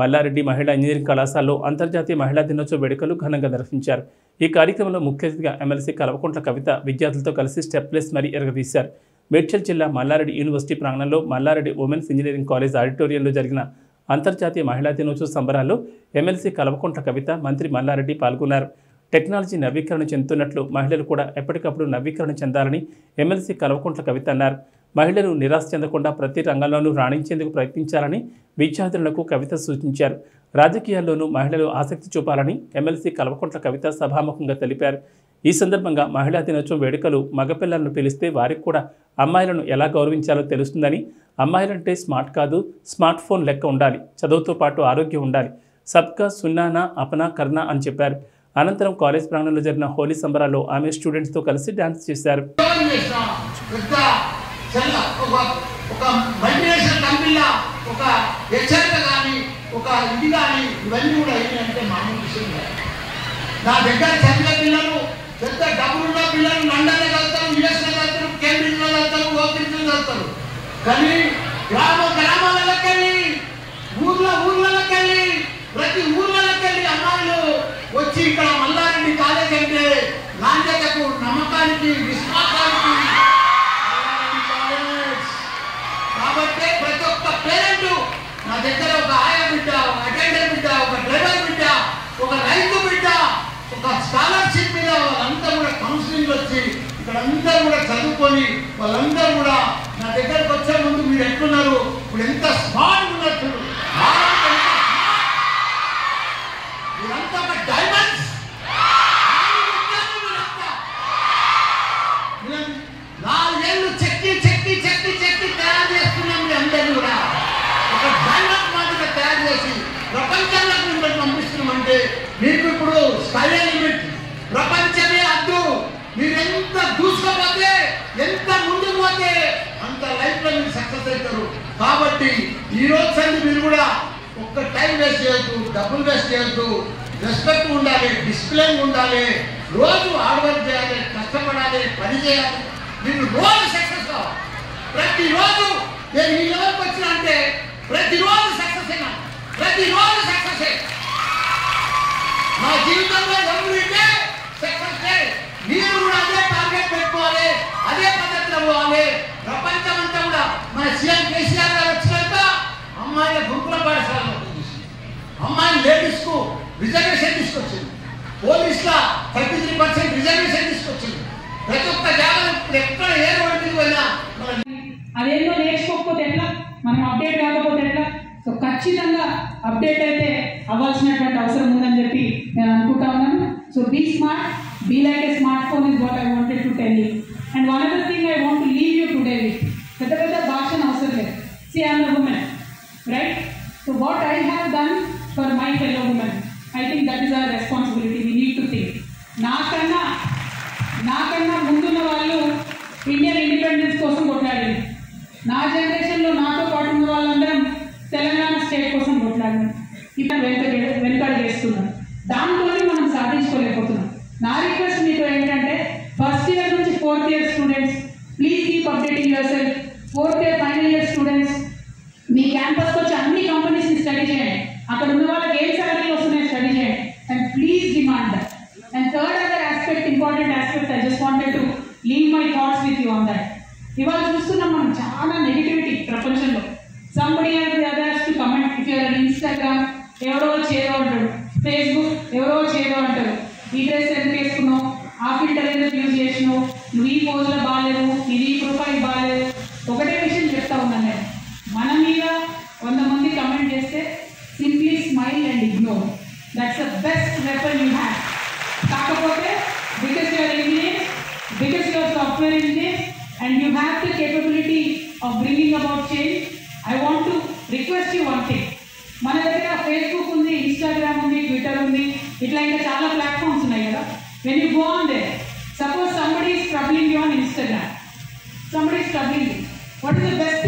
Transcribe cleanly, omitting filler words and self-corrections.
మల్లారెడ్డి మహిళా ఇంజనీరింగ్ కళాశాలలో అంతర్జాతీయ మహిళా దినోత్సవ వేడుకలు ఘనంగా నిర్వహించారు। ఈ కార్యక్రమంలో ముఖ్య అతిథిగా ఎమ్మెల్సీ కలవకుంట్ల కవిత విద్యార్థులతో కలిసి స్టెప్లెస్ మరి ఎరగదీశారు। మేడ్చల్ జిల్లా మల్లారెడ్డి యూనివర్సిటీ ప్రాంగణంలో మల్లారెడ్డి ఉమెన్స్ ఇంజనీరింగ్ కాలేజ్ ఆడిటోరియంలో జరిగిన అంతర్జాతీయ మహిళా దినోత్సవ సంబరాల్లో ఎమ్మెల్సీ కలవకుంట్ల కవిత, మంత్రి మల్లారెడ్డి పాల్గొన్నారు। టెక్నాలజీ నవీకరణ చెందుతున్నట్లు మహిళలు కూడా ఎప్పటికప్పుడు నవీకరణ చెందాలని ఎమ్మెల్సీ కలవకుంట్ల కవిత అన్నారు। మహిళలు నిరాశ చెందకుండా ప్రతి రంగంలోనూ రాణించేందుకు ప్రయత్నించాలని విద్యార్థులకు కవిత సూచించారు। రాజకీయాల్లోనూ మహిళలు ఆసక్తి చూపాలని ఎమ్మెల్సీ కలవకుంట్ల కవిత సభాముఖంగా తెలిపారు। ఈ సందర్భంగా మహిళా దినోత్సవం వేడుకలు మగపిల్లలను పిలిస్తే వారికి కూడా అమ్మాయిలను ఎలా గౌరవించాలో తెలుస్తుందని, అమ్మాయిలంటే స్మార్ట్ కాదు, స్మార్ట్ ఫోన్ లెక్క ఉండాలి, చదువుతో పాటు ఆరోగ్యం ఉండాలి, సబ్కా సున్నానా అపనా కర్నా అని చెప్పారు। అనంతరం కాలేజ్ ప్రాంగణంలో జరిగిన హోలీ సంబరాల్లో ఆమె స్టూడెంట్స్తో కలిసి డాన్స్ చేశారు। మల్లారెడ్డి కాలేజ్ అంటే నాణ్యతకు, నమ్మకానికి, విశ్వాసానికి మల్లారెడ్డి కాలేజ్ కాబట్టి ప్రతి ఒక్క పేరెంట్ నా దగ్గర ఒక ఆయ బిడ్డ, ఒక అటెండర్ బిడ్డ, ఒక డ్రైవర్ బిడ్డ, ఒక రైతు బిడ్డ, ఒక స్కాలర్షిప్ మీద వాళ్ళంతా కూడా కౌన్సిలింగ్ వచ్చి ఇక్కడ అందరూ కూడా చదువుకొని వాళ్ళందరూ కూడా నా దగ్గరకు వచ్చే ముందు మీరు ఎట్లున్నారు, ఇప్పుడు ఎంత స్మార్ట్ ఉన్నట్టు పంపిస్తున్నామంటే మీకు ఇప్పుడు ప్రపంచమే అద్దు, మీరు ఎంత దూసుకోపోతే, ఎంత ముందుకు పోతే అంత లైఫ్ లో మీరు సక్సెస్ అవుతారు। కాబట్టి ఈ రోజు సంది మీరు కూడా ఒక్క టైం వేస్ట్ చేయొద్దు, డబ్బులు వేస్ట్ చేయొద్దు, రెస్పెక్ట్ ఉండాలి, డిసిప్లిన్ ఉండాలి, రోజు హార్డ్వర్క్ చేయాలి, కష్టపడాలి, పని చేయాలి, మీరు రోజు సక్సెస్ కావాలి। ప్రతిరోజు నేను ఈ లెవెల్కి వచ్చినా అంటే ప్రతిరోజు సక్సెస్ అయినా, ప్రతిరోజు సక్సెస్ నా జీవితంలో ఎవరైతే సక్సెస్ మీరు కూడా అదే టార్గెట్ పెట్టుకోవాలి, అదే పద్ధతిలో పోవాలి। ప్రపంచం అంతా కూడా మన సీఎం కేసీఆర్ గారు వచ్చినంత అమ్మాయిల గురుకుల పాఠశాలలో అమ్మాయిని లేడీస్కు రిజర్వేషన్ తీసుకొచ్చింది, పోలీసుల 33% రిజర్వేషన్ తీసుకొచ్చింది, ప్రతి ఒక్క జాగ్రత్త ఎక్కడ ఏ రోడ్డు వెళ్ళినా అదేందో నేర్చుకోకపోతే ఎట్లా, మనం అప్డేట్ కాకపోతే ఎట్లా। సో ఖచ్చితంగా అప్డేట్ అయితే అవ్వాల్సినటువంటి అవసరం ఉందని చెప్పి నేను అనుకుంటా ఉన్నాను। So be smart, be like a smart phone is what I wanted to tell you and one other thing I want to leave you today with పెద్ద పెద్ద భాషను అవసరం లేదు। See I am a women right, so what I have done for my fellow women I think that is our responsibility, we need to think నాకన్నా ముందున్న వాళ్ళు Indian independence కోసం కొట్లాడింది, నా జనరేషన్లో నాతో పాటు ఉన్న వాళ్ళందరం తెలంగాణ స్టేట్ కోసం కొట్లాడినాం, ఇప్పుడు వెనుకడు చేస్తున్నాం, దాంట్లోనే మనం సాధించుకోలేకపోతున్నాం। నా రిక్వెస్ట్ మీకు ఏంటంటే ఫస్ట్ ఇయర్ నుంచి fourth year students please keep updating your self, fourth year final year students మీ క్యాంపస్కి వచ్చి అన్ని కంపెనీస్ని స్టడీ చేయండి, అక్కడ ఉన్న వాళ్ళకి ఏం సాలరీలు వస్తున్నాయో స్టడీ చేయండి and please demand that and third other aspect, important aspect, I just wanted to leave my thoughts with you on that. ఇవాళ చూస్తున్నాం మనం చాలా నెగిటివిటీ ప్రపంచంలో, somebody has the others to comment, if you are on Instagram evaro chedo antaru, Facebook evaro chedo antaru, ee dress endu keskuno, aa filter endu use chesno, nu ee pose la baalevu, idi profile baalevu, okate vishayam chepta unnane mana meeda 100 mandi comment cheste simply smile and ignore, that's the best weapon you have। takapothe because you are engineer, because you are software engineer and you have the capability of bringing about change, I want to request you one thing, మన దగ్గర Facebook ఉంది, Instagram ఉంది, Twitter ఉంది, ఇట్లా ఇంకా చాలా platforms ఉన్నాయి కదా, when you go on there suppose somebody is troubling you on Instagram, somebody is troubling you, what is the best